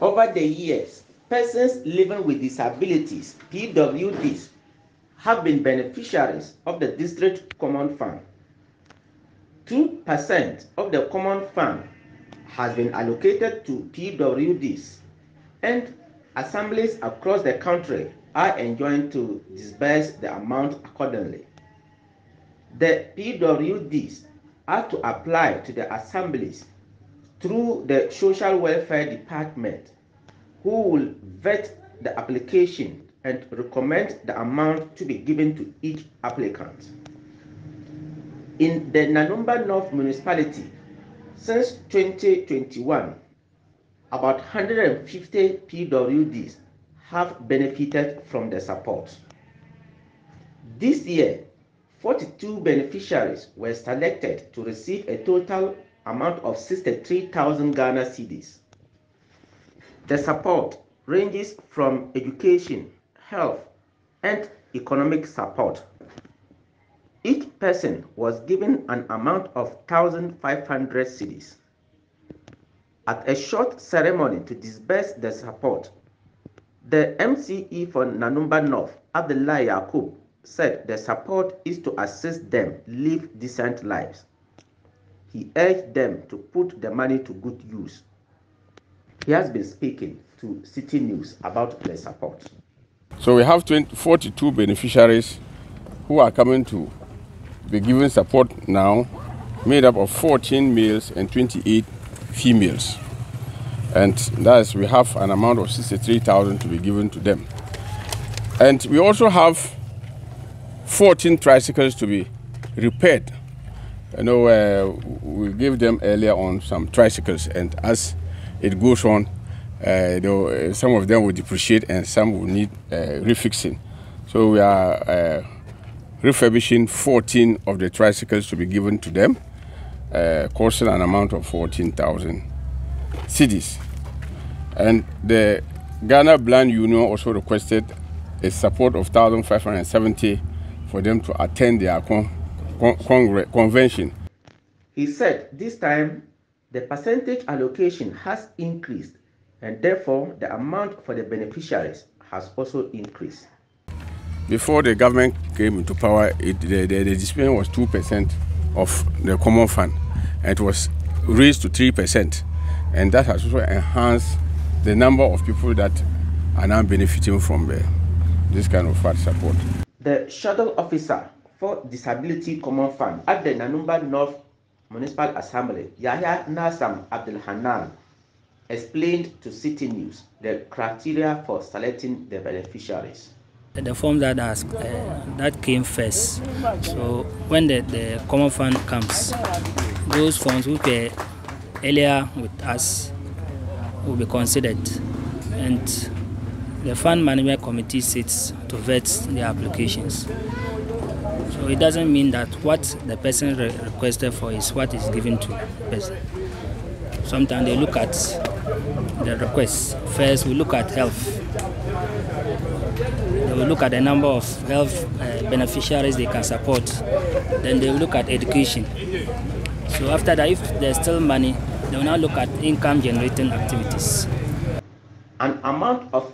Over the years, persons living with disabilities, PWDs, have been beneficiaries of the District Common Fund. 2% of the Common Fund has been allocated to PWDs, and assemblies across the country are enjoined to disburse the amount accordingly. The PWDs are to apply to the assemblies through the Social Welfare Department, who will vet the application and recommend the amount to be given to each applicant. In the Nanumba North municipality, since 2021, about 150 PWDs have benefited from the support. This year, 42 beneficiaries were selected to receive a total amount of 63,000 Ghana cedis. The support ranges from education, health, and economic support. Each person was given an amount of 1,500 cedis. At a short ceremony to disperse the support, the MCE for Nanumba North, Adela Yakub, said the support is to assist them live decent lives. He urged them to put the money to good use. He has been speaking to City News about the support. So we have 42 beneficiaries who are coming to be given support now, made up of 14 males and 28 females. And that is, we have an amount of 63,000 to be given to them. And we also have 14 tricycles to be repaired. I know we gave them earlier on some tricycles, and as it goes on, some of them will depreciate and some will need refixing. So we are refurbishing 14 of the tricycles to be given to them, costing an amount of 14,000 cedis. And the Ghana Blind Union also requested a support of 1,570 for them to attend their convention. He said this time the percentage allocation has increased, and therefore the amount for the beneficiaries has also increased. Before the government came into power, the disbursement was 2% of the Common Fund, and it was raised to 3%, and that has also enhanced the number of people that are now benefiting from this kind of fund support. The shuttle officer for Disability Common Fund at the Nanumba North Municipal Assembly, Yahya Nasam Abdelhanan, explained to City News the criteria for selecting the beneficiaries. The form that that came first. So when the Common Fund comes, those forms which were earlier with us will be considered, and the Fund Management Committee sits to vet their applications. So it doesn't mean that what the person requested for is what is given to the person. Sometimes they look at the request. First, we look at health. They will look at the number of health beneficiaries they can support. Then they will look at education. So after that, if there's still money, they will now look at income-generating activities. An amount of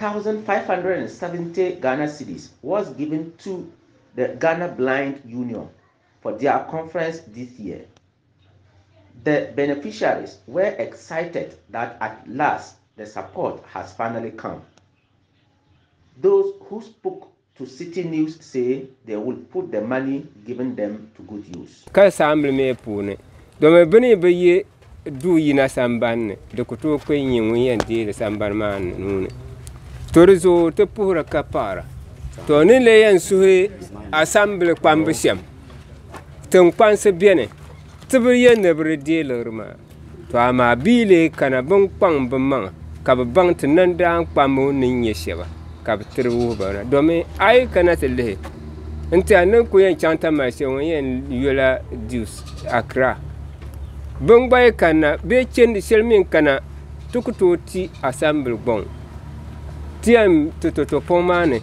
1,570 Ghana cedis was given to the Ghana Blind Union for their conference this year. The beneficiaries were excited that at last the support has finally come. Those who spoke to City News say they will put the money given them to good use. Toni leyan suhe assemble kwambisiam tenkwanse biene tibriye nebrede lorma to ama bile kana bon kwang bemang ka bang tinanda kwamu ninye sheba ka btruwo bana domi ay kana tele nti anan ko yan chanta ma se won yan yola dius akra bon baye kana be chendi selmin kana tukutoti assemble bon tiam to pomane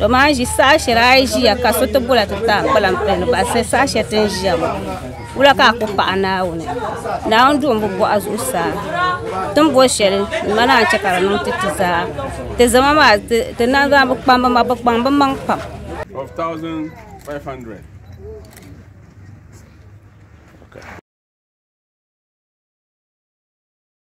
دوما جي ساشر أيجي أكاسوت بولا تتا بلام بلو بس ساشر تنجيم ولا كأكوبا أنا ونه ناندو أمبو أزوسا تنبوشل ما نانشكرا نمتتزا تزماما تنازا بقبام بقبام بقبام of 1,500.